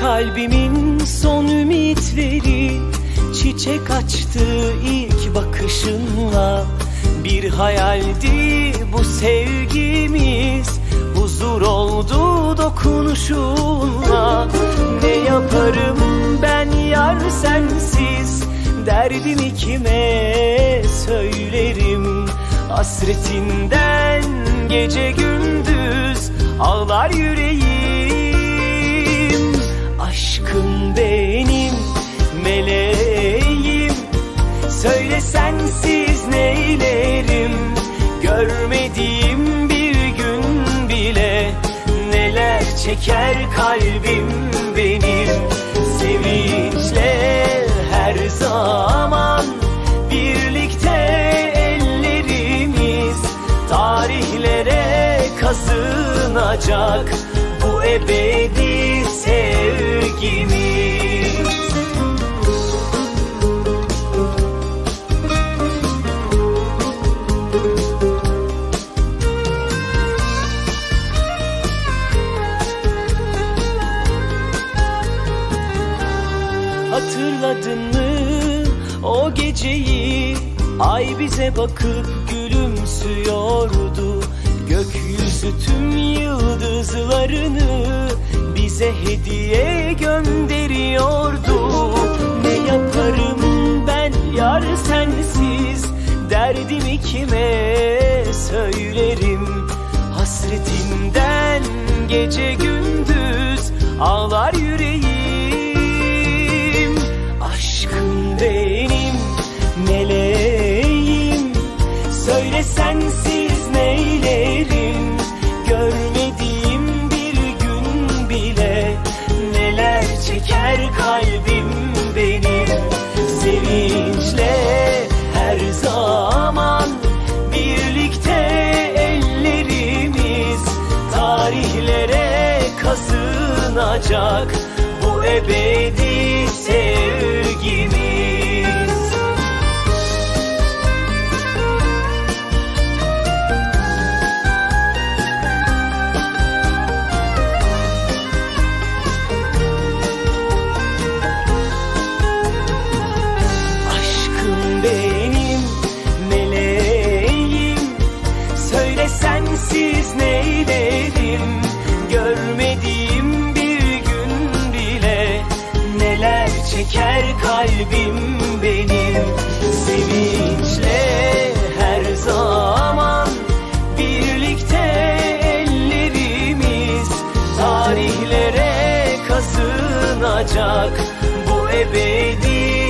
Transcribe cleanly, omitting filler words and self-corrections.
Kalbimin son ümitleri çiçek açtı ilk bakışınla. Bir hayaldi bu sevgimiz, huzur oldu dokunuşunla. Ne yaparım ben yar sensiz, derdimi kime söylerim? Hasretinden gece gündüz ağlar yüreğim. Aşkım benim, meleğim, söyle sensiz neylerim? Görmediğim bir gün bile neler çeker kalbim benim. Sevinçle her zaman birlikte ellerimiz tarihlere kazınacak bu ebedi sevgimiz. Hatırladın mı o geceyi? Ay bize bakıp gülümsüyordu. Gökyüzü tüm yıldızlarını bize hediye gönderiyordu. Ne yaparım ben yar sensiz, derdimi kime söylerim? Hasretinden gece gündüz ağlar yüreğim. Aşkım benim, meleğim, söyle sensiz neylerim? Görmediğim bir gün bile neler çeker kalbim benim. Sevinçle her zaman birlikte ellerimiz tarihlere kazınacak bu ebedi sevgimiz. Aşkım benim, meleğim, söyle sensiz neylerim? Görmediğim neler çeker kalbim benim. Sevinçle her zaman birlikte ellerimiz tarihlere kazınacak bu ebedi